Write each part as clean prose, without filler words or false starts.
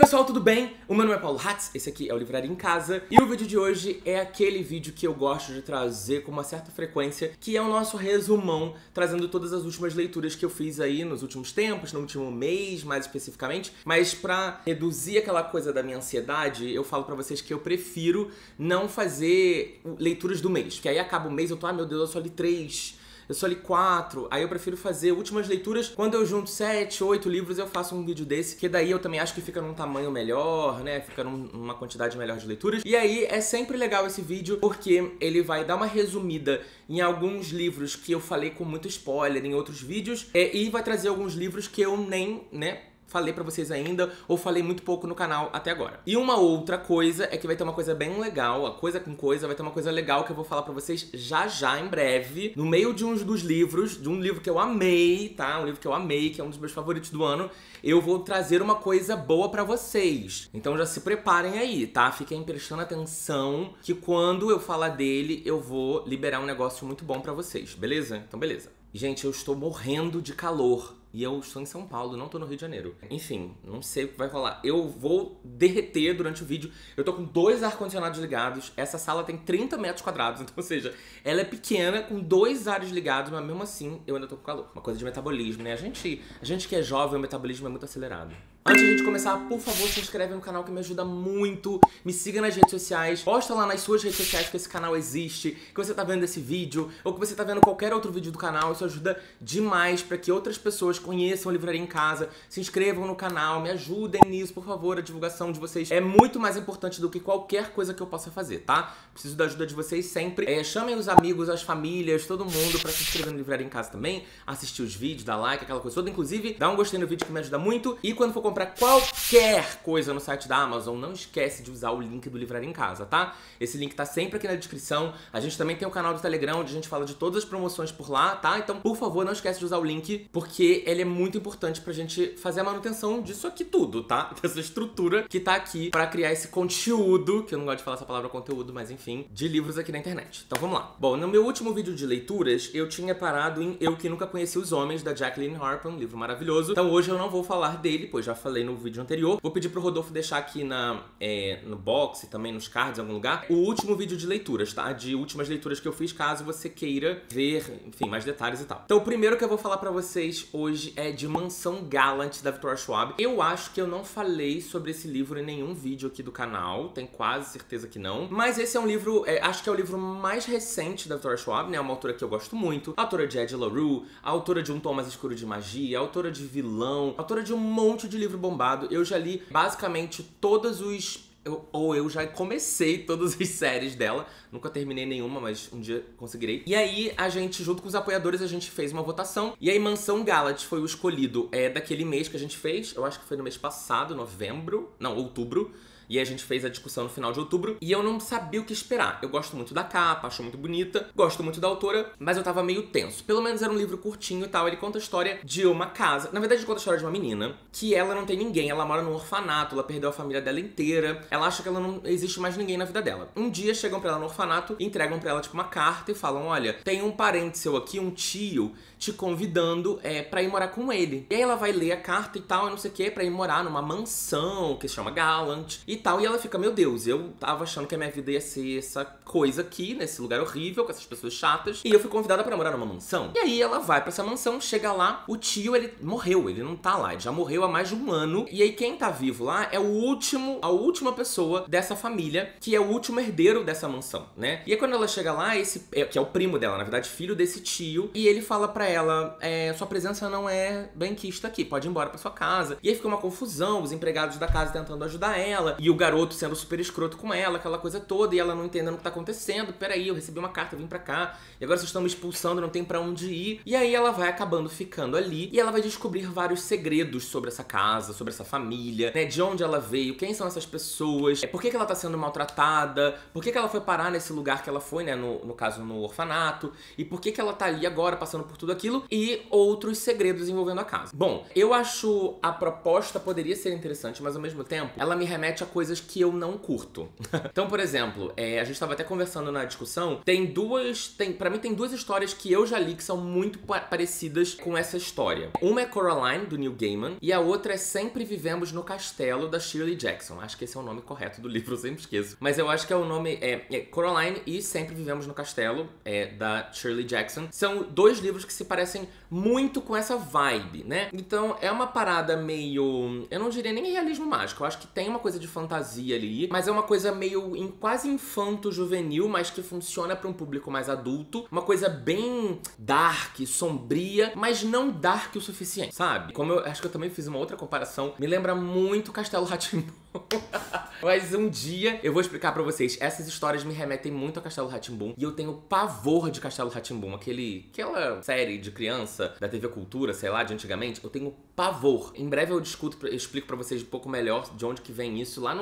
Pessoal, tudo bem? O meu nome é Paulo Ratz, esse aqui é o Livraria em Casa. E o vídeo de hoje é aquele vídeo que eu gosto de trazer com uma certa frequência, que é o nosso resumão, trazendo todas as últimas leituras que eu fiz aí nos últimos tempos, no último mês, mais especificamente. Mas pra reduzir aquela coisa da minha ansiedade, eu falo pra vocês que eu prefiro não fazer leituras do mês. Porque aí acaba o mês, eu tô, meu Deus, eu só li 3... eu só li 4, aí eu prefiro fazer últimas leituras. Quando eu junto 7, 8 livros, eu faço um vídeo desse, que daí eu também acho que fica num tamanho melhor, né? Fica numa quantidade melhor de leituras. E aí é sempre legal esse vídeo, porque ele vai dar uma resumida em alguns livros que eu falei com muito spoiler em outros vídeos, e vai trazer alguns livros que eu nem, né, falei pra vocês ainda, ou falei muito pouco no canal até agora. E uma outra coisa é que vai ter uma coisa bem legal, a coisa com coisa, vai ter uma coisa legal que eu vou falar pra vocês já, em breve, no meio de um dos livros, de um livro que eu amei, tá? Um livro que eu amei, que é um dos meus favoritos do ano, eu vou trazer uma coisa boa pra vocês. Então já se preparem aí, tá? Fiquem prestando atenção, que quando eu falar dele, eu vou liberar um negócio muito bom pra vocês, beleza? Então beleza. Gente, eu estou morrendo de calor. E eu estou em São Paulo, não tô no Rio de Janeiro. Enfim, não sei o que vai rolar. Eu vou derreter durante o vídeo. Eu tô com 2 ar-condicionados ligados. Essa sala tem 30 metros quadrados. Então, ou seja, ela é pequena, com 2 ares ligados. Mas mesmo assim, eu ainda tô com calor. Uma coisa de metabolismo, né? A gente que é jovem, o metabolismo é muito acelerado. Antes de a gente começar, por favor, se inscreve no canal que me ajuda muito. Me siga nas redes sociais. Posta lá nas suas redes sociais que esse canal existe, que você tá vendo esse vídeo, ou que você tá vendo qualquer outro vídeo do canal. Isso ajuda demais pra que outras pessoas conheçam a Livraria em Casa, se inscrevam no canal, me ajudem nisso, por favor. A divulgação de vocês é muito mais importante do que qualquer coisa que eu possa fazer, tá? Preciso da ajuda de vocês sempre. Chamem os amigos, as famílias, todo mundo pra se inscrever no Livraria em Casa também, assistir os vídeos, dar like, aquela coisa toda. Inclusive, dá um gostei no vídeo que me ajuda muito. E quando for comprar qualquer coisa no site da Amazon, não esquece de usar o link do Livraria em Casa, tá? Esse link tá sempre aqui na descrição. A gente também tem o canal do Telegram, onde a gente fala de todas as promoções por lá, tá? Então, por favor, não esquece de usar o link, porque ele é muito importante pra gente fazer a manutenção disso aqui tudo, tá? Dessa estrutura que tá aqui pra criar esse conteúdo, que eu não gosto de falar essa palavra conteúdo, mas enfim, de livros aqui na internet. Então vamos lá. Bom, no meu último vídeo de leituras, eu tinha parado em Eu Que Nunca Conheci os Homens, da Jacqueline Harper, um livro maravilhoso. Então hoje eu não vou falar dele, pois já falei no vídeo anterior. Vou pedir pro Rodolfo deixar aqui no box e também nos cards, em algum lugar, o último vídeo de leituras, tá? De últimas leituras que eu fiz, caso você queira ver, enfim, mais detalhes e tal. Então o primeiro que eu vou falar pra vocês hoje é de Mansão Gallant, da Victoria Schwab. Eu acho que eu não falei sobre esse livro em nenhum vídeo aqui do canal, tenho quase certeza que não. Mas esse é um livro, acho que é o livro mais recente da Victoria Schwab, né? É uma autora que eu gosto muito, autora de Ed LaRue, autora de Um Tom Mais Escuro de Magia, autora de Vilão, autora de um monte de livro bombado. Eu já li basicamente todos os... Eu já comecei todas as séries dela, nunca terminei nenhuma, mas um dia conseguirei. E aí a gente, junto com os apoiadores, a gente fez uma votação. E aí Mansão Gallant foi o escolhido daquele mês que a gente fez. Eu acho que foi no mês passado, novembro, não, outubro. E a gente fez a discussão no final de outubro. E eu não sabia o que esperar. Eu gosto muito da capa, acho muito bonita. Gosto muito da autora, mas eu tava meio tenso. Pelo menos era um livro curtinho e tal. Ele conta a história de uma casa. Na verdade, ele conta a história de uma menina que ela não tem ninguém. Ela mora num orfanato, ela perdeu a família dela inteira. Ela acha que ela não existe mais ninguém na vida dela. Um dia, chegam pra ela no orfanato, entregam pra ela, tipo, uma carta e falam, olha, tem um parente seu aqui, um tio, te convidando pra ir morar com ele. E aí ela vai ler a carta e tal, e não sei o que, pra ir morar numa mansão que se chama Gallant e tal, e ela fica, meu Deus, eu tava achando que a minha vida ia ser essa coisa aqui, nesse lugar horrível, com essas pessoas chatas, e eu fui convidada pra morar numa mansão. E aí ela vai pra essa mansão, chega lá, o tio, ele morreu, ele não tá lá, ele já morreu há mais de um ano, e aí quem tá vivo lá é a última pessoa dessa família, que é o último herdeiro dessa mansão, né? E aí quando ela chega lá, que é o primo dela, na verdade, filho desse tio, e ele fala pra ela, sua presença não é benquista aqui, pode ir embora pra sua casa. E aí fica uma confusão, os empregados da casa tentando ajudar ela, e o garoto sendo super escroto com ela, aquela coisa toda, e ela não entendendo o que tá acontecendo. Peraí, eu recebi uma carta, eu vim pra cá, e agora vocês estão me expulsando, não tem pra onde ir. E aí ela vai acabando ficando ali, e ela vai descobrir vários segredos sobre essa casa, sobre essa família, né? De onde ela veio, quem são essas pessoas, por que ela tá sendo maltratada, por que ela foi parar nesse lugar que ela foi, né? No caso, no orfanato, e por que ela tá ali agora, passando por tudo aquilo, e outros segredos envolvendo a casa. Bom, eu acho a proposta poderia ser interessante, mas ao mesmo tempo, ela me remete a coisas que eu não curto. Então, por exemplo, a gente tava até conversando na discussão, pra mim tem duas histórias que eu já li que são muito parecidas com essa história. Uma é Coraline, do Neil Gaiman, e a outra é Sempre Vivemos no Castelo, da Shirley Jackson. Acho que esse é o nome correto do livro, eu sempre esqueço. Mas eu acho que é o nome... É Coraline e Sempre Vivemos no Castelo, da Shirley Jackson. São dois livros que se parecem muito com essa vibe, né? Então, é uma parada meio... Eu não diria nem realismo mágico. Eu acho que tem uma coisa de fantasia ali, mas é uma coisa meio quase infanto-juvenil, mas que funciona pra um público mais adulto. Uma coisa bem dark, sombria, mas não dark o suficiente, sabe? Como eu acho que eu também fiz uma outra comparação, me lembra muito Castelo Rá-Tim-Bum. Mas um dia eu vou explicar pra vocês. Essas histórias me remetem muito a Castelo Rá-Tim-Bum, e eu tenho pavor de Castelo Rá-Tim-Bum. Aquela série de criança da TV Cultura, sei lá, de antigamente. Eu tenho pavor. Em breve eu explico pra vocês um pouco melhor de onde que vem isso lá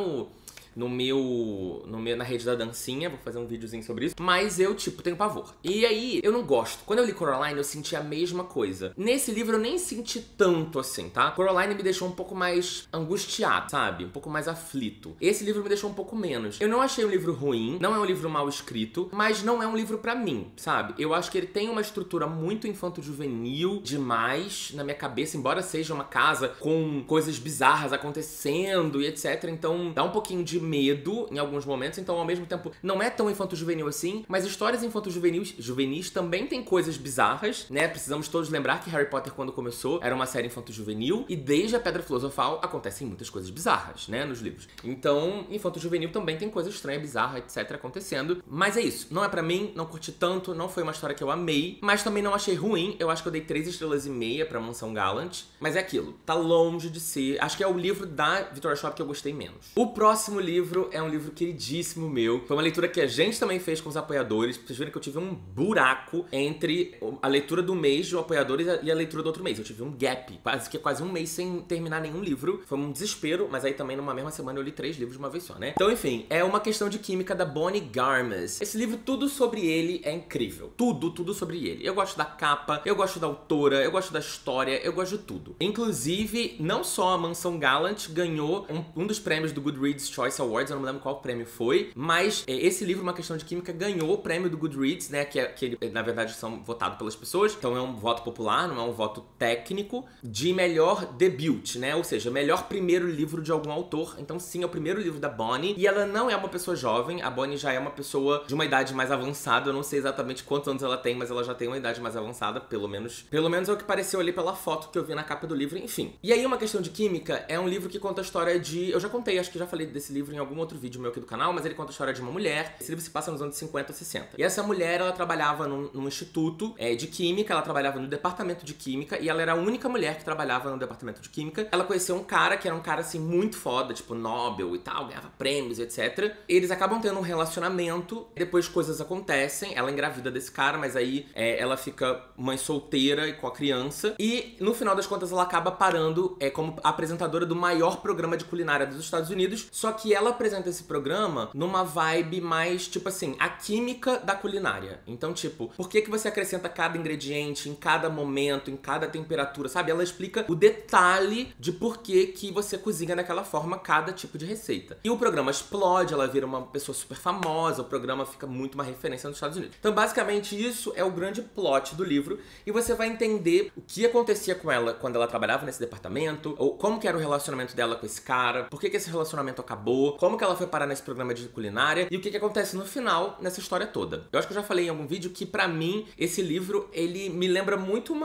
na rede da dancinha. Vou fazer um videozinho sobre isso. Mas eu, tenho pavor. E aí, eu não gosto. Quando eu li Coraline, eu senti a mesma coisa. Nesse livro, eu nem senti tanto assim, tá? Coraline me deixou um pouco mais angustiado, sabe? Um pouco mais aflito. Esse livro me deixou um pouco menos. Eu não achei um livro ruim, não é um livro mal escrito, mas não é um livro pra mim, sabe? Eu acho que ele tem uma estrutura muito infanto-juvenil demais na minha cabeça, embora seja uma casa com coisas bizarras acontecendo e etc. Então, dá um pouquinho de medo em alguns momentos, então ao mesmo tempo não é tão infanto-juvenil assim, mas histórias infanto-juvenis também tem coisas bizarras, né? Precisamos todos lembrar que Harry Potter, quando começou, era uma série infanto-juvenil, e desde a Pedra Filosofal acontecem muitas coisas bizarras, né? Nos livros. Então, infanto-juvenil também tem coisa estranha, bizarra, etc. acontecendo, mas é isso. Não é pra mim, não curti tanto, não foi uma história que eu amei, mas também não achei ruim. Eu acho que eu dei 3,5 estrelas pra Mansão Gallant, mas é aquilo, tá longe de ser. Acho que é o livro da Victoria Schwab que eu gostei menos. O próximo livro é um livro queridíssimo meu. Foi uma leitura que a gente também fez com os apoiadores. Vocês viram que eu tive um buraco entre a leitura do mês de apoiadores e a leitura do outro mês. Eu tive um gap, quase um mês sem terminar nenhum livro. Foi um desespero, mas aí também numa mesma semana eu li 3 livros de uma vez só, né? Então, enfim, é Uma Questão de Química, da Bonnie Garmas. Esse livro, tudo sobre ele é incrível. Tudo sobre ele. Eu gosto da capa, eu gosto da autora, eu gosto da história, eu gosto de tudo. Inclusive, não só a Mansão Gallant ganhou um dos prêmios do Goodreads Choice Awards, eu não me lembro qual prêmio foi, mas esse livro, Uma Questão de Química, ganhou o prêmio do Goodreads, né, que na verdade são votados pelas pessoas, então é um voto popular, não é um voto técnico, de melhor debut, né, ou seja, melhor primeiro livro de algum autor. Então sim, é o primeiro livro da Bonnie, e ela não é uma pessoa jovem, a Bonnie já é uma pessoa de uma idade mais avançada, eu não sei exatamente quantos anos ela tem, mas ela já tem uma idade mais avançada, pelo menos é o que pareceu ali pela foto que eu vi na capa do livro, enfim. E aí, Uma Questão de Química é um livro que conta a história de... Eu já contei, acho que já falei desse livro em algum outro vídeo meu aqui do canal, mas ele conta a história de uma mulher. Esse livro se passa nos anos 50 e 60. E essa mulher, ela trabalhava num instituto de química, ela trabalhava no departamento de química, e ela era a única mulher que trabalhava no departamento de química. Ela conheceu um cara que era um cara, assim, muito foda, tipo Nobel e tal, ganhava prêmios, etc. Eles acabam tendo um relacionamento, depois coisas acontecem, ela engravida desse cara, mas aí ela fica mãe solteira e com a criança, e no final das contas ela acaba parando como apresentadora do maior programa de culinária dos Estados Unidos, só que ela apresenta esse programa numa vibe mais, tipo assim, a química da culinária. Então, tipo, por que que você acrescenta cada ingrediente em cada momento, em cada temperatura, sabe? Ela explica o detalhe de por que que você cozinha daquela forma cada tipo de receita. E o programa explode, ela vira uma pessoa super famosa, o programa fica muito uma referência nos Estados Unidos. Então, basicamente, isso é o grande plot do livro, e você vai entender o que acontecia com ela quando ela trabalhava nesse departamento, ou como que era o relacionamento dela com esse cara, por que que esse relacionamento acabou, como que ela foi parar nesse programa de culinária e o que que acontece no final nessa história toda. Eu acho que eu já falei em algum vídeo que, pra mim, esse livro, ele me lembra muito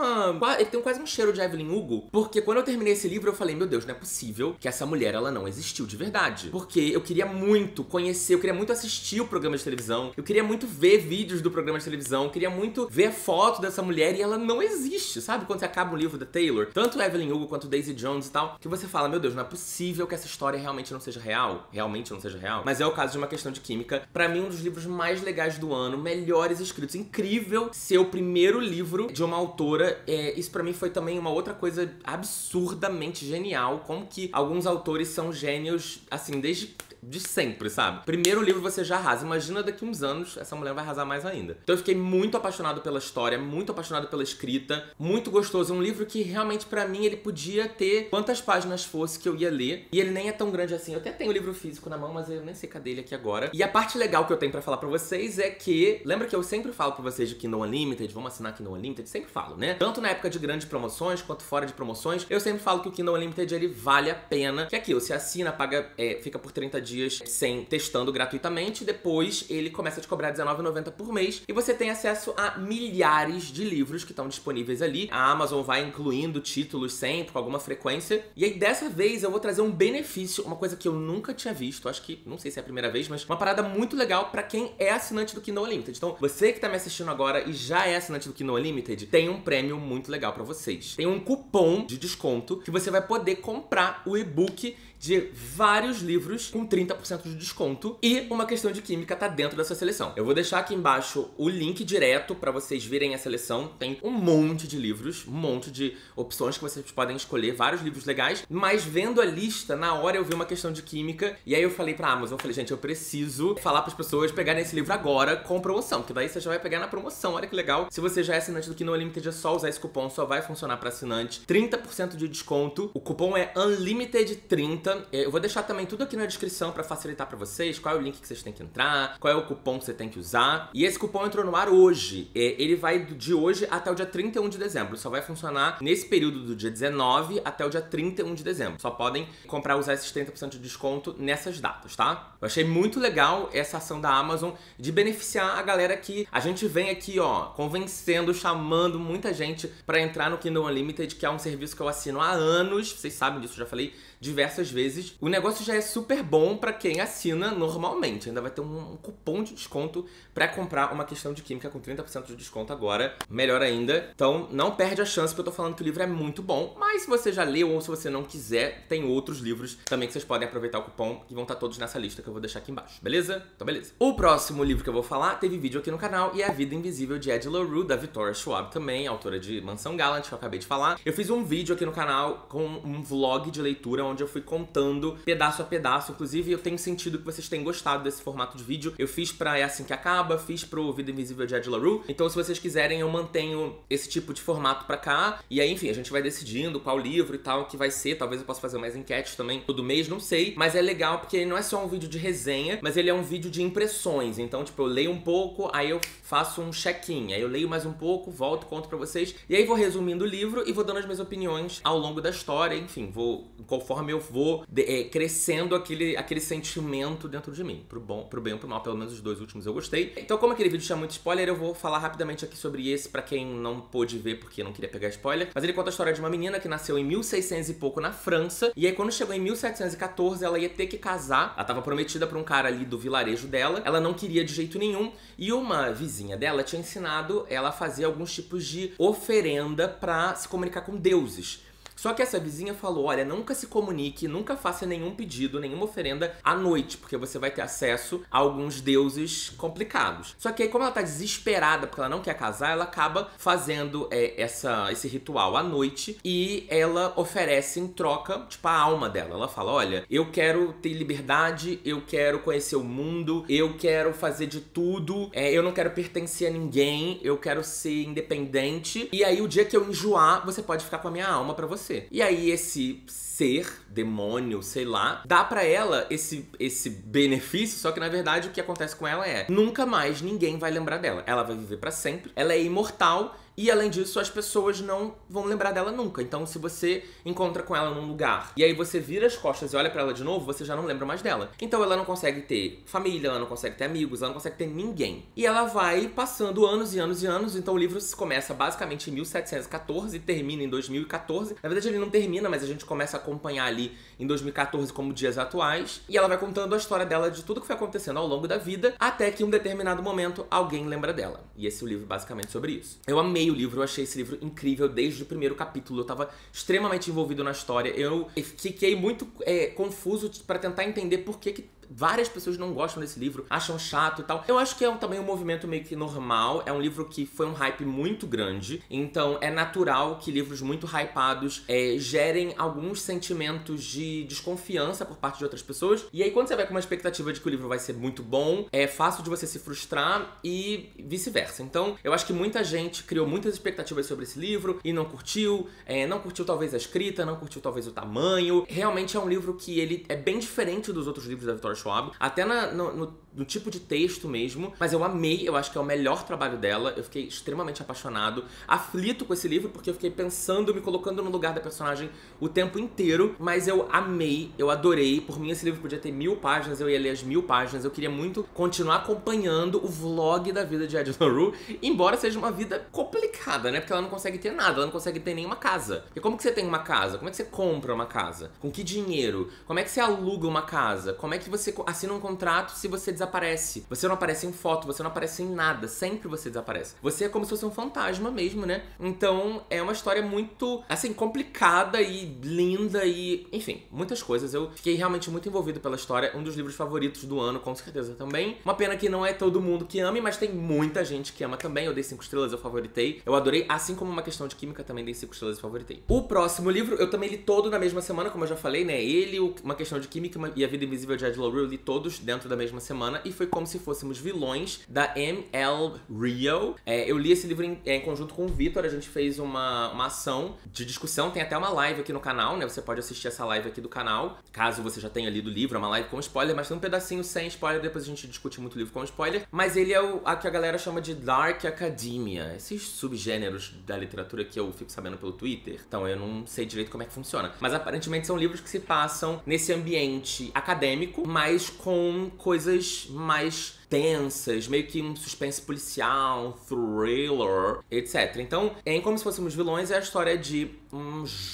ele tem quase um cheiro de Evelyn Hugo, porque quando eu terminei esse livro eu falei, meu Deus, não é possível que essa mulher, ela não existiu de verdade. Porque eu queria muito conhecer, eu queria muito assistir o programa de televisão, eu queria muito ver vídeos do programa de televisão, eu queria muito ver foto dessa mulher, e ela não existe, sabe? Quando você acaba um livro da Taylor, tanto Evelyn Hugo quanto Daisy Jones e tal, que você fala, meu Deus, não é possível que essa história realmente não seja real. Realmente não seja real. Mas é o caso de Uma Questão de Química. Pra mim, um dos livros mais legais do ano, melhores escritos, incrível ser o primeiro livro de uma autora. Isso pra mim foi também uma outra coisa absurdamente genial, como que alguns autores são gênios, assim, desde de sempre, sabe? Primeiro livro você já arrasa. Imagina daqui uns anos, essa mulher vai arrasar mais ainda. Então eu fiquei muito apaixonado pela história, muito apaixonado pela escrita, muito gostoso. Um livro que realmente pra mim ele podia ter quantas páginas fosse que eu ia ler. E ele nem é tão grande assim. Eu até tenho o livro físico na mão, mas eu nem sei cadê ele aqui agora. E a parte legal que eu tenho pra falar pra vocês é que... Lembra que eu sempre falo pra vocês de Kindle Unlimited? Vamos assinar Kindle Unlimited? Sempre falo, né? Tanto na época de grandes promoções, quanto fora de promoções. Eu sempre falo que o Kindle Unlimited, ele vale a pena. Que é aquilo, você assina, paga, fica por 30 dias sem testando gratuitamente. Depois ele começa a te cobrar R$19,90 por mês. E você tem acesso a milhares de livros que estão disponíveis ali. A Amazon vai incluindo títulos sempre, com alguma frequência. E aí dessa vez eu vou trazer um benefício, uma coisa que eu nunca tinha visto. Acho que, não sei se é a primeira vez, mas uma parada muito legal pra quem é assinante do Kindle Unlimited. Então, você que tá me assistindo agora e já é assinante do Kindle Unlimited, tem um prêmio muito legal pra vocês. Tem um cupom de desconto que você vai poder comprar o e-book de vários livros com 30% de desconto e Uma Questão de Química tá dentro dessa seleção. Eu vou deixar aqui embaixo o link direto pra vocês verem a seleção. Tem um monte de livros, um monte de opções que vocês podem escolher, vários livros legais, mas vendo a lista, na hora eu vi Uma Questão de Química e aí eu falei pra Amazon, eu falei, gente, eu preciso falar pras pessoas pegarem esse livro agora com promoção, porque daí você já vai pegar na promoção, olha que legal. Se você já é assinante do Kindle Unlimited, é só usar esse cupom, só vai funcionar pra assinante. 30% de desconto, o cupom é UNLIMITED30. Eu vou deixar também tudo aqui na descrição pra facilitar pra vocês, qual é o link que vocês têm que entrar, qual é o cupom que você tem que usar. E esse cupom entrou no ar hoje. Ele vai de hoje até o dia 31 de dezembro. Só vai funcionar nesse período do dia 19 até o dia 31 de dezembro. Só podem comprar, usar esses 30% de desconto nessas datas, tá? Eu achei muito legal essa ação da Amazon de beneficiar a galera que a gente vem aqui, ó, convencendo, chamando muita gente pra entrar no Kindle Unlimited, que é um serviço que eu assino há anos. Vocês sabem disso, já falei diversas vezes. O negócio já é super bom pra quem assina normalmente. Ainda vai ter um cupom de desconto pra comprar Uma Questão de Química com 30% de desconto agora. Melhor ainda. Então, não perde a chance, porque eu tô falando que o livro é muito bom. Mas se você já leu ou se você não quiser, tem outros livros também que vocês podem aproveitar o cupom, que vão estar todos nessa lista que eu vou deixar aqui embaixo. Beleza? Então, beleza. O próximo livro que eu vou falar teve vídeo aqui no canal e é A Vida Invisível de Addie LaRue, da Victoria Schwab também, autora de Mansão Gallant, que eu acabei de falar. Eu fiz um vídeo aqui no canal com um vlog de leitura, onde eu fui contando pedaço a pedaço. Inclusive, eu tenho sentido que vocês tenham gostado desse formato de vídeo. Eu fiz pra É Assim Que Acaba, fiz pro Vida Invisível de Addie LaRue. Então, se vocês quiserem, eu mantenho esse tipo de formato pra cá. E aí, enfim, a gente vai decidindo qual livro e tal que vai ser. Talvez eu possa fazer mais enquetes também todo mês, não sei. Mas é legal porque ele não é só um vídeo de resenha, mas ele é um vídeo de impressões. Então, tipo, eu leio um pouco, aí eu faço um check-in. Aí eu leio mais um pouco, volto, conto pra vocês. E aí vou resumindo o livro e vou dando as minhas opiniões ao longo da história. Enfim, vou conforme eu vou crescendo aquele sentimento dentro de mim. Pro bem ou pro mal, pelo menos os dois últimos eu gostei. Então, como aquele vídeo tinha muito spoiler, eu vou falar rapidamente aqui sobre esse, pra quem não pôde ver, porque não queria pegar spoiler. Mas ele conta a história de uma menina que nasceu em 1600 e pouco na França, e aí quando chegou em 1714, ela ia ter que casar. Ela tava prometida pra um cara ali do vilarejo dela, ela não queria de jeito nenhum, e uma vizinha dela tinha ensinado ela a fazer alguns tipos de oferenda pra se comunicar com deuses. Só que essa vizinha falou, olha, nunca se comunique, nunca faça nenhum pedido, nenhuma oferenda à noite, porque você vai ter acesso a alguns deuses complicados. Só que aí, como ela tá desesperada porque ela não quer casar, ela acaba fazendo esse ritual à noite e ela oferece em troca, tipo, a alma dela. Ela fala, olha, eu quero ter liberdade, eu quero conhecer o mundo, eu quero fazer de tudo, eu não quero pertencer a ninguém, eu quero ser independente. E aí, o dia que eu enjoar, você pode ficar com a minha alma pra você. E aí esse ser, demônio, sei lá, dá pra ela esse benefício, só que na verdade o que acontece com ela é, nunca mais ninguém vai lembrar dela. Ela vai viver pra sempre, ela é imortal. E, além disso, as pessoas não vão lembrar dela nunca. Então, se você encontra com ela num lugar e aí você vira as costas e olha pra ela de novo, você já não lembra mais dela. Então, ela não consegue ter família, ela não consegue ter amigos, ela não consegue ter ninguém. E ela vai passando anos e anos e anos. Então, o livro começa basicamente em 1714 e termina em 2014. Na verdade, ele não termina, mas a gente começa a acompanhar ali em 2014 como dias atuais. E ela vai contando a história dela de tudo que foi acontecendo ao longo da vida, até que em um determinado momento alguém lembra dela. E esse é o livro basicamente sobre isso. Eu amei o livro, eu achei esse livro incrível desde o primeiro capítulo. Eu tava extremamente envolvido na história. Eu fiquei muito confuso pra tentar entender por que várias pessoas não gostam desse livro, acham chato e tal. Eu acho que é também um movimento meio que normal, é um livro que foi um hype muito grande, então é natural que livros muito hypados gerem alguns sentimentos de desconfiança por parte de outras pessoas. E aí quando você vai com uma expectativa de que o livro vai ser muito bom, é fácil de você se frustrar e vice-versa. Então eu acho que muita gente criou muitas expectativas sobre esse livro e não curtiu, não curtiu talvez a escrita, não curtiu talvez o tamanho. Realmente é um livro que ele é bem diferente dos outros livros da Victoria Schwab, até no tipo de texto mesmo, mas eu amei, eu acho que é o melhor trabalho dela, eu fiquei extremamente apaixonado, aflito com esse livro, porque eu fiquei pensando, me colocando no lugar da personagem o tempo inteiro, mas eu amei, eu adorei, por mim esse livro podia ter 1000 páginas, eu ia ler as 1000 páginas, eu queria muito continuar acompanhando o vlog da vida de Ed LaRue, embora seja uma vida complicada, né, porque ela não consegue ter nada, ela não consegue ter nenhuma casa. E como que você tem uma casa? Como é que você compra uma casa? Com que dinheiro? Como é que você aluga uma casa? Como é que você assina um contrato se você desaparece? Você não aparece em foto, você não aparece em nada, sempre você desaparece. Você é como se fosse um fantasma mesmo, né? Então é uma história muito, assim, complicada e linda e, enfim, muitas coisas. Eu fiquei realmente muito envolvido pela história, um dos livros favoritos do ano, com certeza também. Uma pena que não é todo mundo que ame, mas tem muita gente que ama também. Eu dei 5 estrelas, eu favoritei, eu adorei, assim como Uma Questão de Química também dei 5 estrelas e favoritei. O próximo livro, eu também li todo na mesma semana, como eu já falei, né? Ele, Uma Questão de Química e A Vida Invisível de Addie LaRue, eu li todos dentro da mesma semana, e foi Como Se Fôssemos Vilões, da M.L. Rio. Eu li esse livro em conjunto com o Vitor, a gente fez uma ação de discussão, tem até uma live aqui no canal, né? Você pode assistir essa live aqui do canal, caso você já tenha lido o livro, é uma live com spoiler, mas tem um pedacinho sem spoiler, depois a gente discute muito o livro com spoiler, mas ele é a que a galera chama de Dark Academia, esses subgêneros da literatura que eu fico sabendo pelo Twitter, então eu não sei direito como é que funciona, mas aparentemente são livros que se passam nesse ambiente acadêmico, mas com coisas mais tensas, meio que um suspense policial, um thriller, etc. Então, em Como Se Fôssemos Vilões é a história de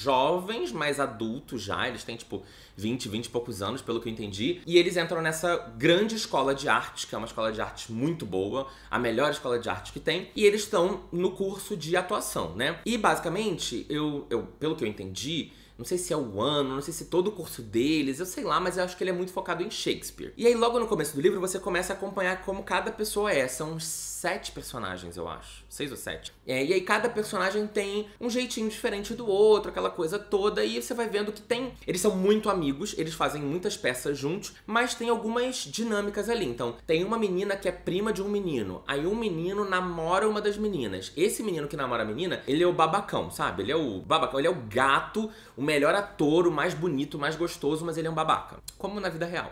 jovens, mais adultos já, eles têm tipo 20 e poucos anos, pelo que eu entendi, e eles entram nessa grande escola de artes, que é uma escola de artes muito boa, a melhor escola de arte que tem, e eles estão no curso de atuação, né? E basicamente, pelo que eu entendi, não sei se é o ano, não sei se todo o curso deles, eu sei lá, mas eu acho que ele é muito focado em Shakespeare. E aí logo no começo do livro você começa a acompanhar como cada pessoa é, são 7 personagens, eu acho, 6 ou 7. E aí cada personagem tem um jeitinho diferente do outro, aquela coisa toda, e você vai vendo que tem... Eles são muito amigos, eles fazem muitas peças juntos, mas tem algumas dinâmicas ali. Então, tem uma menina que é prima de um menino, aí um menino namora uma das meninas. Esse menino que namora a menina, ele é o babacão, sabe? Ele é o babacão, ele é o gato, o melhor ator, o mais bonito, o mais gostoso, mas ele é um babaca. Como na vida real.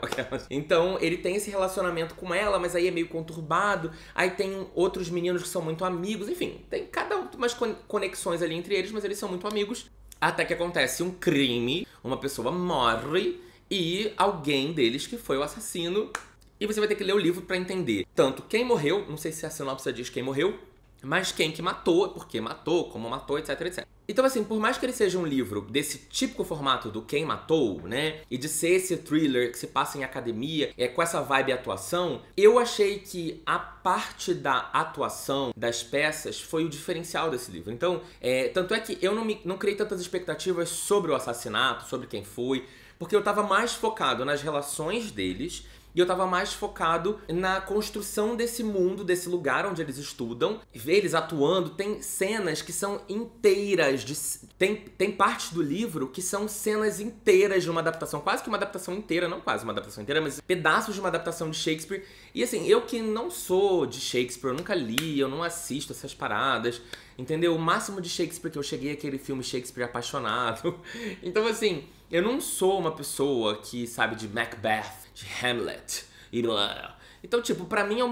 Então, ele tem esse relacionamento com ela, mas aí é meio conturbado, aí tem outros meninos que são muito amigos, enfim, tem cada um umas conexões ali entre eles, mas eles são muito amigos. Até que acontece um crime, uma pessoa morre e alguém deles que foi o assassino. E você vai ter que ler o livro pra entender tanto quem morreu, não sei se a sinopse diz quem morreu, mas quem que matou, por que matou, como matou, etc, etc. Então, assim, por mais que ele seja um livro desse típico formato do quem matou, né? E de ser esse thriller que se passa em academia, com essa vibe atuação, eu achei que a parte da atuação das peças foi o diferencial desse livro. Então, tanto é que eu não criei tantas expectativas sobre o assassinato, sobre quem foi, porque eu tava mais focado nas relações deles, e eu tava mais focado na construção desse mundo, desse lugar onde eles estudam. Eles atuando, tem cenas que são inteiras de... Tem partes do livro que são cenas inteiras de uma adaptação, quase que uma adaptação inteira, não quase uma adaptação inteira, mas pedaços de uma adaptação de Shakespeare. E assim, eu que não sou de Shakespeare, eu nunca li, eu não assisto essas paradas, entendeu? O máximo de Shakespeare que eu cheguei é aquele filme Shakespeare Apaixonado. Então assim, eu não sou uma pessoa que sabe de Macbeth, de Hamlet e blá. Então, tipo, pra mim é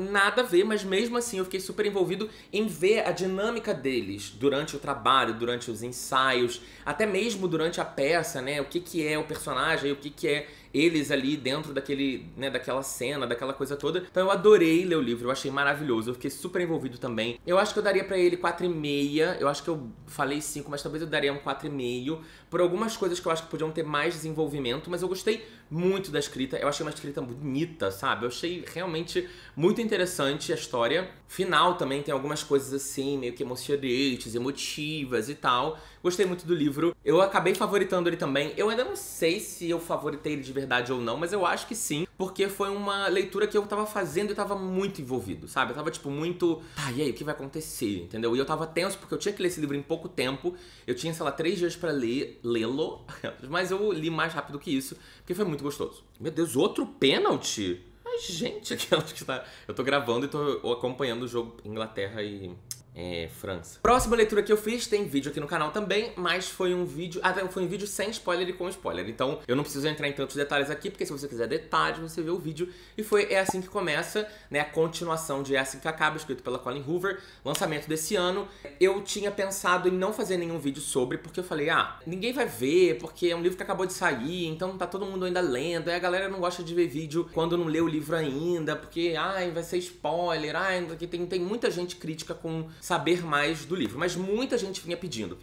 nada a ver, mas mesmo assim eu fiquei super envolvido em ver a dinâmica deles durante o trabalho, durante os ensaios, até mesmo durante a peça, né? O que que é o personagem, o que que é eles ali dentro daquele, né, daquela cena, daquela coisa toda. Então eu adorei ler o livro, eu achei maravilhoso, eu fiquei super envolvido também. Eu acho que eu daria pra ele 4,5, eu acho que eu falei 5, mas talvez eu daria um 4,5, por algumas coisas que eu acho que podiam ter mais desenvolvimento, mas eu gostei muito da escrita, eu achei uma escrita bonita, sabe? Eu achei realmente muito interessante a história. Final também tem algumas coisas assim, meio que emocionantes, emotivas e tal, Gostei muito do livro. Eu acabei favoritando ele também. Eu ainda não sei se eu favoritei ele de verdade ou não, mas eu acho que sim. Porque foi uma leitura que eu tava fazendo e eu tava muito envolvido, sabe? Eu tava, tipo, muito... Ah, e aí, o que vai acontecer? Entendeu? E eu tava tenso porque eu tinha que ler esse livro em pouco tempo. Eu tinha, sei lá, 3 dias pra lê-lo. Mas eu li mais rápido que isso, porque foi muito gostoso. Meu Deus, outro pênalti? Ai, gente, aquelas que tá... Eu tô gravando e tô acompanhando o jogo Inglaterra e... França. Próxima leitura que eu fiz, tem vídeo aqui no canal também, mas foi um vídeo... Ah, foi um vídeo sem spoiler e com spoiler, então eu não preciso entrar em tantos detalhes aqui, porque se você quiser detalhes, você vê o vídeo. E foi É Assim Que Começa, né, a continuação de É Assim Que Acaba, escrito pela Colleen Hoover, lançamento desse ano. Eu tinha pensado em não fazer nenhum vídeo sobre, porque eu falei, ah, ninguém vai ver, porque é um livro que acabou de sair, então tá todo mundo ainda lendo, aí a galera não gosta de ver vídeo quando não lê o livro ainda, porque, ai, vai ser spoiler, ai, tem muita gente crítica com... saber mais do livro, mas muita gente vinha pedindo,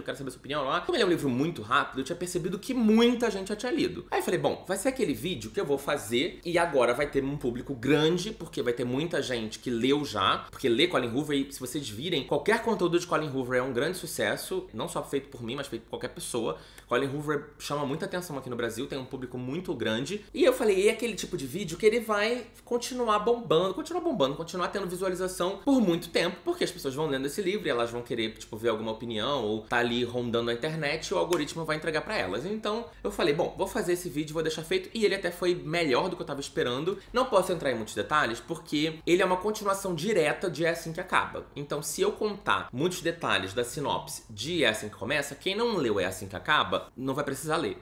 quero saber sua opinião lá. Como ele é um livro muito rápido, eu tinha percebido que muita gente já tinha lido. Aí eu falei, bom, vai ser aquele vídeo que eu vou fazer e agora vai ter um público grande, porque vai ter muita gente que leu já, porque lê Colleen Hoover e se vocês virem, qualquer conteúdo de Colleen Hoover é um grande sucesso, não só feito por mim, mas feito por qualquer pessoa. Colleen Hoover chama muita atenção aqui no Brasil, tem um público muito grande. E eu falei, e é aquele tipo de vídeo que ele vai continuar bombando, continuar tendo visualização por muito tempo, porque as pessoas vão lendo esse livro e elas vão querer, tipo, ver alguma opinião ou tá ali rondando a internet e o algoritmo vai entregar pra elas. Então, eu falei, bom, vou fazer esse vídeo, vou deixar feito. E ele até foi melhor do que eu tava esperando. Não posso entrar em muitos detalhes, porque ele é uma continuação direta de É Assim Que Acaba. Então, se eu contar muitos detalhes da sinopse de É Assim Que Começa, quem não leu É Assim Que Acaba, não vai precisar ler.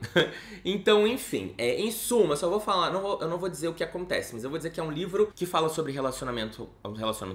Então, enfim, em suma, só vou falar, eu não vou dizer o que acontece, mas eu vou dizer que é um livro que fala sobre relacionamento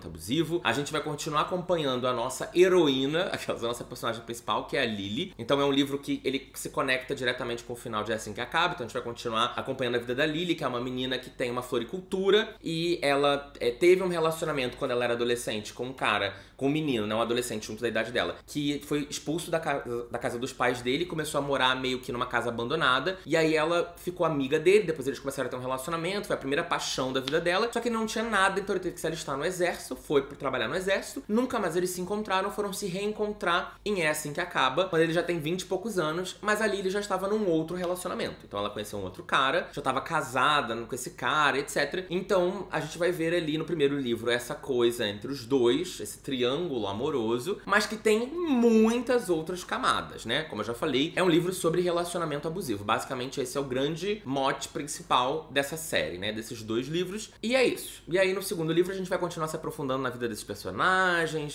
abusivo. A gente vai continuar acompanhando a nossa heroína, aquela nossa personagem principal, que é a Lily. Então é um livro que ele se conecta diretamente com o final de É Assim Que Acaba, então a gente vai continuar acompanhando a vida da Lily, que é uma menina que tem uma floricultura e ela teve um relacionamento quando ela era adolescente com um cara, com um menino, né, um adolescente junto da idade dela, que foi expulso da casa dos pais dele, começou a morar meio que numa casa abandonada, e aí ela ficou amiga dele, depois eles começaram a ter um relacionamento, foi a primeira paixão da vida dela, só que não tinha nada, então ele teve que se alistar no exército, foi trabalhar no exército. Nunca mais eles se encontraram, foram se reencontrar em É Assim Que Acaba, quando ele já tem 20 e poucos anos, mas a Lily já estava num outro relacionamento. Então ela conheceu um outro cara, já estava casada com esse cara, etc. Então a gente vai ver ali no primeiro livro essa coisa entre os dois, esse triângulo amoroso, mas que tem muitas outras camadas, né? Como eu já falei, é um livro sobre relacionamento abusivo. Basicamente esse é o grande mote principal dessa série, né? Desses dois livros. E é isso. E aí no segundo livro a gente vai continuar se aprofundando na vida desses personagens,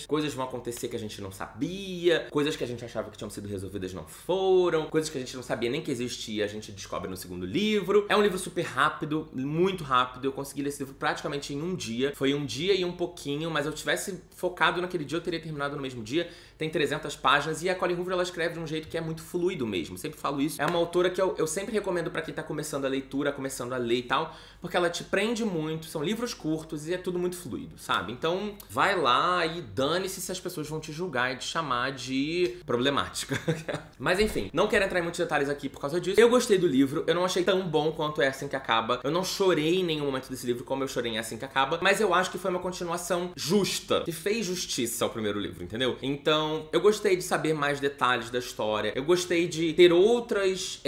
coisas vão acontecer que a gente não sabia, coisas que a gente achava que tinham sido resolvidas não foram, coisas que a gente não sabia nem que existia, a gente descobre no segundo livro. É um livro super rápido, muito rápido, eu consegui ler esse livro praticamente em um dia. Foi um dia e um pouquinho, mas eu tivesse focado naquele dia, eu teria terminado no mesmo dia. Tem 300 páginas e a Colleen Hoover, ela escreve de um jeito que é muito fluido mesmo, sempre falo isso. É uma autora que eu sempre recomendo pra quem tá começando a leitura, começando a ler e tal, porque ela te prende muito, são livros curtos e é tudo muito fluido, sabe? Então, vai lá e dane-se se as pessoas vão te julgar e te chamar de problemática. Mas enfim, não quero entrar em muitos detalhes aqui por causa disso. Eu gostei do livro, eu não achei tão bom quanto É Assim Que Acaba. Eu não chorei em nenhum momento desse livro como eu chorei em É Assim Que Acaba, mas eu acho que foi uma continuação justa, que fez justiça ao primeiro livro, entendeu? Então, eu gostei de saber mais detalhes da história, eu gostei de ter outras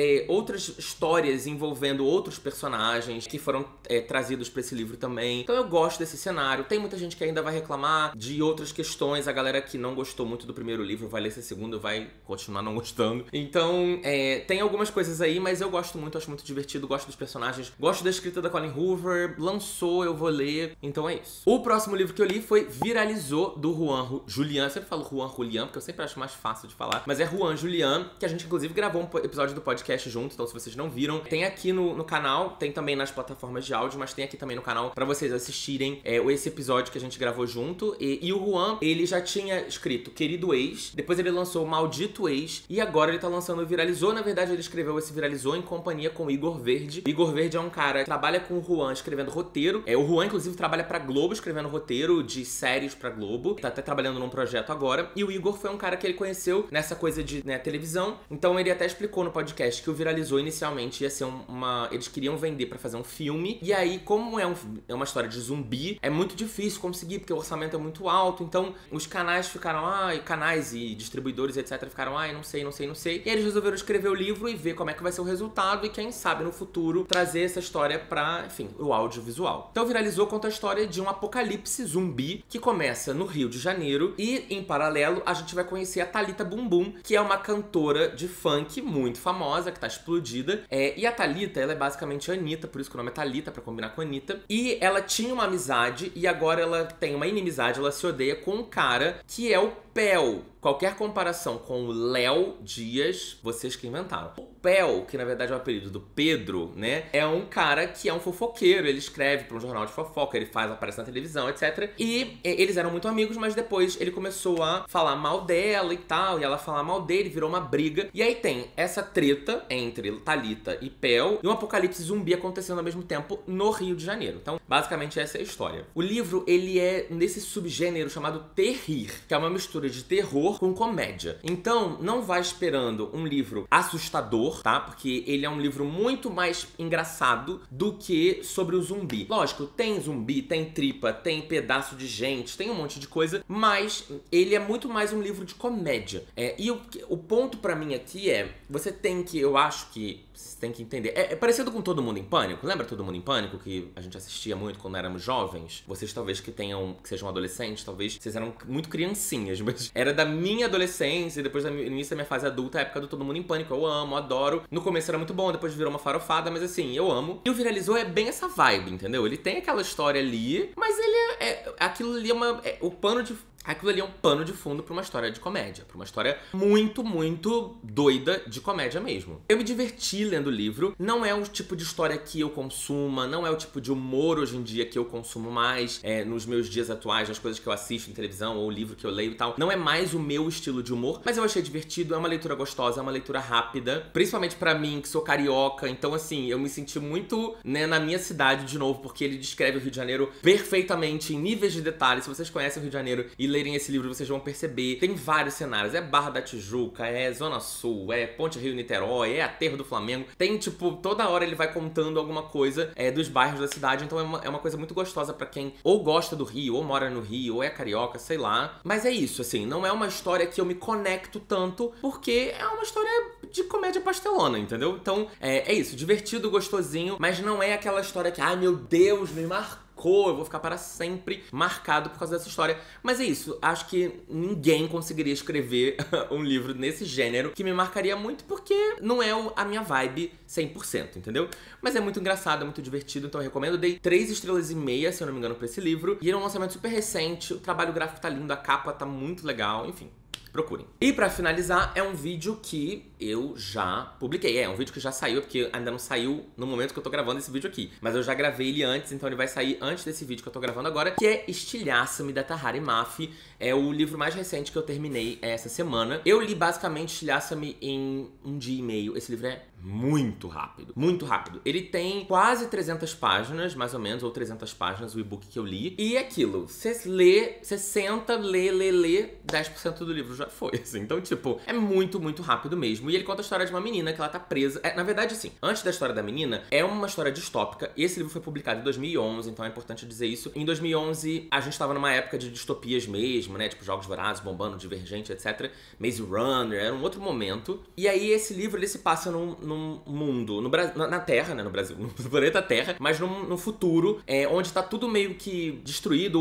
histórias envolvendo outros personagens que foram trazidos pra esse livro também. Então eu gosto desse cenário. Tem muita gente que ainda vai reclamar de outras questões, a galera que não gostou muito do primeiro livro vai ler esse segundo, vai continuar não gostando. Então, tem algumas coisas aí, mas eu gosto muito, acho muito divertido, gosto dos personagens, gosto da escrita da Colleen Hoover, lançou, eu vou ler, então é isso. O próximo livro que eu li foi Viralizou, do Juan Julián. Eu sempre falo Juan Julián, porque eu sempre acho mais fácil de falar, mas é Juan Julián, que a gente inclusive gravou um episódio do podcast junto, então se vocês não viram, tem aqui no canal, tem também nas plataformas de áudio, mas tem aqui também no canal pra vocês assistirem esse episódio que a gente gravou junto. E o Juan, ele já tinha escrito Querido Ex, depois ele lançou Maldito Ex, e agora ele tá lançando Viralizou. Na verdade, ele escreveu esse Viralizou em companhia com o Igor Verde. Igor Verde é um cara que trabalha com o Juan escrevendo roteiro. O Juan, inclusive, trabalha pra Globo escrevendo roteiro de séries pra Globo. Tá até trabalhando num projeto agora. E o Igor foi um cara que ele conheceu nessa coisa de televisão. Então Então ele até explicou no podcast que o Viralizou inicialmente ia ser uma... Eles queriam vender pra fazer um filme. E aí, como é uma história de zumbi, é muito difícil conseguir, porque o orçamento é muito alto. Então os canais ficaram... Canais e distribuidores, etc. Ficaram, não sei. E aí eles resolveram escrever o livro e ver como é que vai ser o resultado. E quem sabe no futuro trazer essa história pra, enfim, o audiovisual. Então Viralizou conta a história de um apocalipse zumbi que começa no Rio de Janeiro. E em paralelo a gente vai conhecer a Thalita Bumbum, que é uma cantora de funk muito famosa, que tá explodida. E a Thalita, ela é basicamente a Anitta, por isso que o nome é Thalita, pra combinar com a Anitta. E ela tinha uma amizade e agora ela tem uma inimizade, ela se odeia com um cara que é o Pel. Qualquer comparação com o Léo Dias, vocês que inventaram. O Pel, que na verdade é o apelido do Pedro, né? É um cara que é um fofoqueiro. Ele escreve pra um jornal de fofoca, ele aparece na televisão, etc. E eles eram muito amigos, mas depois ele começou a falar mal dela e tal. E ela falar mal dele, virou uma briga. E aí tem essa treta entre Thalita e Pel. E um apocalipse zumbi acontecendo ao mesmo tempo no Rio de Janeiro. Então, basicamente, essa é a história. O livro, ele é nesse subgênero chamado Terrir, que é uma mistura de terror com comédia. Então, não vai esperando um livro assustador, tá? Porque ele é um livro muito mais engraçado do que sobre o zumbi. Lógico, tem zumbi, tem tripa, tem pedaço de gente, tem um monte de coisa, mas ele é muito mais um livro de comédia. E o ponto pra mim aqui é, você tem que, eu acho que você tem que entender. É parecido com Todo Mundo em Pânico. Lembra Todo Mundo em Pânico? Que a gente assistia muito quando éramos jovens. Vocês talvez que sejam adolescentes, talvez vocês eram muito criancinhas, mas era da minha adolescência, depois do início da minha fase adulta, a época do Todo Mundo em Pânico. Eu amo, adoro. No começo era muito bom, depois virou uma farofada, mas assim, eu amo. E o Viralizou é bem essa vibe, entendeu? Ele tem aquela história ali, mas ele aquilo ali é uma... Aquilo ali é um pano de fundo pra uma história de comédia, pra uma história muito, muito doida de comédia mesmo. Eu me diverti lendo o livro, não é o tipo de história que eu consuma, não é o tipo de humor hoje em dia que eu consumo mais nos meus dias atuais, nas coisas que eu assisto em televisão ou livro que eu leio e tal. Não é mais o meu estilo de humor, mas eu achei divertido, é uma leitura gostosa, é uma leitura rápida, principalmente pra mim, que sou carioca, então assim, eu me senti muito, né, na minha cidade de novo, porque ele descreve o Rio de Janeiro perfeitamente, em níveis de detalhe. Se vocês conhecem o Rio de Janeiro e lerem esse livro, vocês vão perceber. Tem vários cenários. É Barra da Tijuca, é Zona Sul, é Ponte Rio-Niterói, é Aterro do Flamengo. Tem, tipo, toda hora ele vai contando alguma coisa dos bairros da cidade. Então é uma coisa muito gostosa pra quem ou gosta do Rio, ou mora no Rio, ou é carioca, sei lá. Mas é isso, assim, não é uma história que eu me conecto tanto, porque é uma história de comédia pastelona, entendeu? Então, é isso. Divertido, gostosinho, mas não é aquela história que, ai meu Deus, me marcou. Eu vou ficar para sempre marcado por causa dessa história. Mas é isso, acho que ninguém conseguiria escrever um livro nesse gênero que me marcaria muito, porque não é a minha vibe 100%, entendeu? Mas é muito engraçado, é muito divertido, então eu recomendo. Eu dei 3,5 estrelas, se eu não me engano, pra esse livro. E é um lançamento super recente, o trabalho gráfico tá lindo, a capa tá muito legal, enfim. Procurem. E pra finalizar, é um vídeo que eu já publiquei. É um vídeo que já saiu, porque ainda não saiu no momento que eu tô gravando esse vídeo aqui. Mas eu já gravei ele antes, então ele vai sair antes desse vídeo que eu tô gravando agora, que é Estilhaça-me, da Tahari Mafi. É o livro mais recente que eu terminei essa semana. Eu li basicamente Estilhaça-me em um dia e meio. Esse livro é muito rápido, muito rápido. Ele tem quase 300 páginas, mais ou menos, ou 300 páginas, o e-book que eu li. E aquilo, você lê, você senta, lê, 10% do livro já foi, assim. Então, tipo, é muito, muito rápido mesmo. E ele conta a história de uma menina que ela tá presa. Na verdade, assim, antes da história da menina, é uma história distópica. Esse livro foi publicado em 2011, então é importante dizer isso. Em 2011, a gente tava numa época de distopias mesmo, né? Tipo, Jogos Vorazes, Bombando, Divergente, etc. Maze Runner, era um outro momento. E aí, esse livro, ele se passa num mundo, na Terra, né, no Brasil, no planeta Terra, mas num futuro onde tá tudo meio que destruído.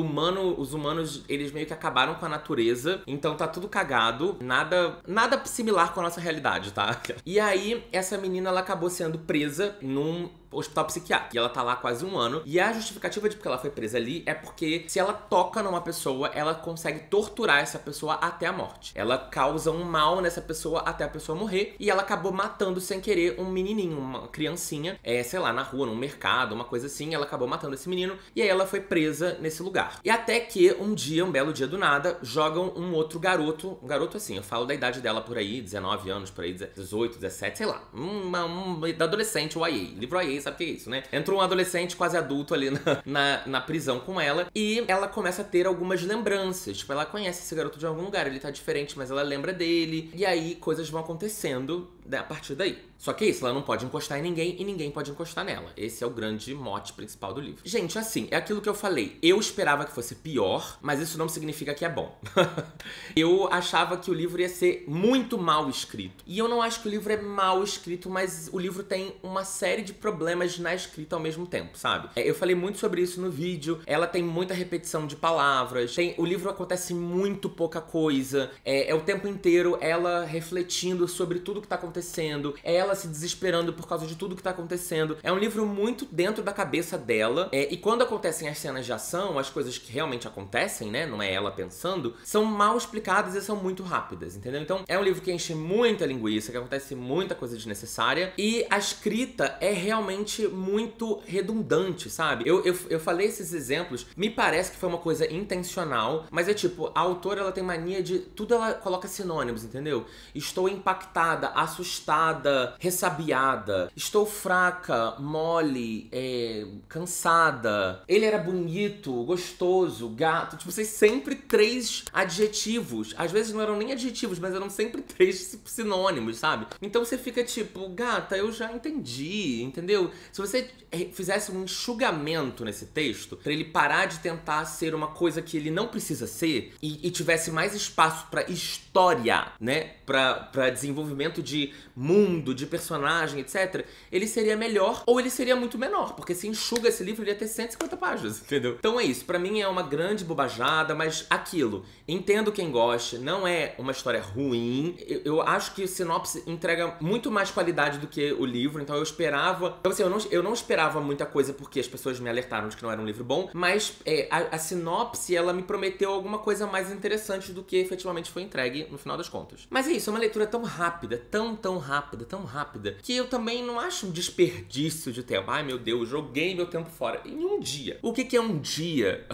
Os humanos, eles meio que acabaram com a natureza, então tá tudo cagado, nada similar com a nossa realidade, tá? E aí, essa menina, ela acabou sendo presa num hospital psiquiátrico. E ela tá lá quase um ano. E a justificativa de porque ela foi presa ali é porque se ela toca numa pessoa, ela consegue torturar essa pessoa até a morte. Ela causa um mal nessa pessoa até a pessoa morrer. E ela acabou matando sem querer um menininho, uma criancinha, sei lá, na rua, num mercado, uma coisa assim. Ela acabou matando esse menino. E aí ela foi presa nesse lugar. E até que um dia, um belo dia do nada, jogam um outro garoto. Um garoto assim, eu falo da idade dela por aí, 19 anos por aí, 18, 17, sei lá. Da adolescente, o YA. Livro YA, sabe o que é isso, né? Entrou um adolescente quase adulto ali na prisão com ela, e ela começa a ter algumas lembranças. Tipo, ela conhece esse garoto de algum lugar, ele tá diferente, mas ela lembra dele. E aí, coisas vão acontecendo a partir daí. Só que é isso, ela não pode encostar em ninguém e ninguém pode encostar nela. Esse é o grande mote principal do livro. Gente, assim, é aquilo que eu falei. Eu esperava que fosse pior, mas isso não significa que é bom. Eu achava que o livro ia ser muito mal escrito. E eu não acho que o livro é mal escrito, mas o livro tem uma série de problemas na escrita ao mesmo tempo, sabe? Eu falei muito sobre isso no vídeo. Ela tem muita repetição de palavras. O livro acontece muito pouca coisa. É o tempo inteiro ela refletindo sobre tudo que tá acontecendo. É ela se desesperando por causa de tudo que tá acontecendo. É um livro muito dentro da cabeça dela. E quando acontecem as cenas de ação, as coisas que realmente acontecem, né? Não é ela pensando. São mal explicadas e são muito rápidas, entendeu? Então é um livro que enche muita linguiça, que acontece muita coisa desnecessária. E a escrita é realmente muito redundante, sabe? Eu falei esses exemplos. Me parece que foi uma coisa intencional. Mas é tipo, a autora ela tem mania de... Tudo ela coloca sinônimos, entendeu? Estou impactada, assustada, ressabiada. Estou fraca, mole, cansada. Ele era bonito, gostoso, gato. Tipo, vocês sempre três adjetivos. Às vezes não eram nem adjetivos, mas eram sempre três sinônimos, sabe? Então você fica tipo, gata, eu já entendi, entendeu? Se você fizesse um enxugamento nesse texto, pra ele parar de tentar ser uma coisa que ele não precisa ser e tivesse mais espaço pra história, né? Pra desenvolvimento de mundo, de personagem, etc. Ele seria melhor ou ele seria muito menor, porque se enxuga esse livro, ele ia ter 150 páginas, entendeu? Então é isso, pra mim é uma grande bobajada, mas aquilo, entendo quem gosta, não é uma história ruim. Eu acho que sinopse entrega muito mais qualidade do que o livro, então eu esperava... Então assim, eu não esperava muita coisa porque as pessoas me alertaram de que não era um livro bom, mas a sinopse, ela me prometeu alguma coisa mais interessante do que efetivamente foi entregue no final das contas. Mas é isso, é uma leitura tão rápida, tão rápida, que eu também não acho um desperdício de tempo. Ai, meu Deus, joguei meu tempo fora em um dia. O que que é um dia?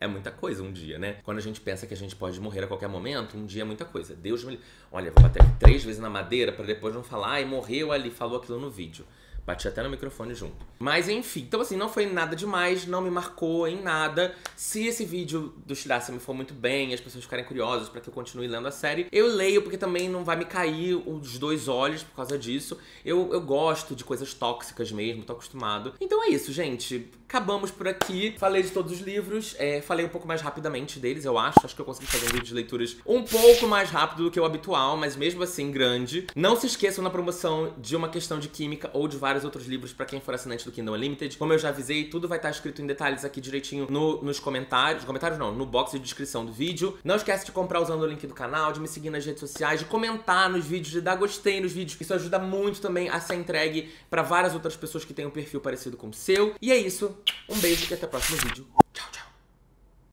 É muita coisa um dia, né? Quando a gente pensa que a gente pode morrer a qualquer momento, um dia é muita coisa. Deus me... Olha, vou bater aqui 3 vezes na madeira pra depois não falar, ai, morreu ali, falou aquilo no vídeo. Bati até no microfone junto. Mas enfim, então assim, não foi nada demais, não me marcou em nada. Se esse vídeo do Estilhaça-me for muito bem, as pessoas ficarem curiosas pra que eu continue lendo a série, eu leio porque também não vai me cair os 2 olhos por causa disso. Eu gosto de coisas tóxicas mesmo, tô acostumado. Então é isso, gente. Acabamos por aqui. Falei de todos os livros, falei um pouco mais rapidamente deles, eu acho. Acho que eu consegui fazer um vídeo de leituras um pouco mais rápido do que o habitual, mas mesmo assim grande. Não se esqueçam na promoção de Uma Questão de Química ou de vários outros livros pra quem for assinante do Kindle Unlimited. Como eu já avisei, tudo vai estar escrito em detalhes aqui direitinho nos comentários. Comentários não, no box de descrição do vídeo. Não esquece de comprar usando o link do canal, de me seguir nas redes sociais, de comentar nos vídeos, de dar gostei nos vídeos. Isso ajuda muito também a ser entregue pra várias outras pessoas que têm um perfil parecido com o seu. E é isso. Um beijo e até o próximo vídeo. Tchau!